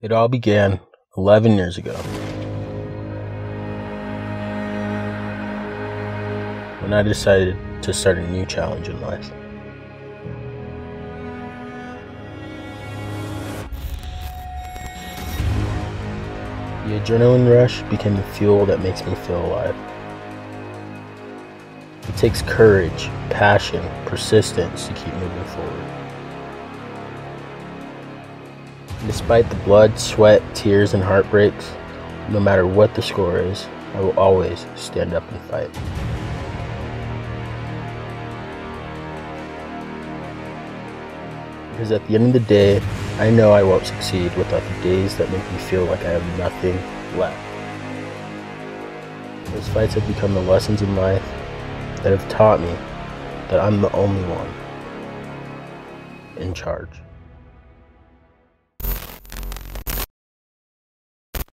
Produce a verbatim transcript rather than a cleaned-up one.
It all began eleven years ago. When I decided to start a new challenge in life. The adrenaline rush became the fuel that makes me feel alive. It takes courage, passion, persistence to keep moving forward. Despite the blood, sweat, tears, and heartbreaks, no matter what the score is, I will always stand up and fight. Because at the end of the day, I know I won't succeed without the days that make me feel like I have nothing left. Those fights have become the lessons in life that have taught me that I'm the only one in charge.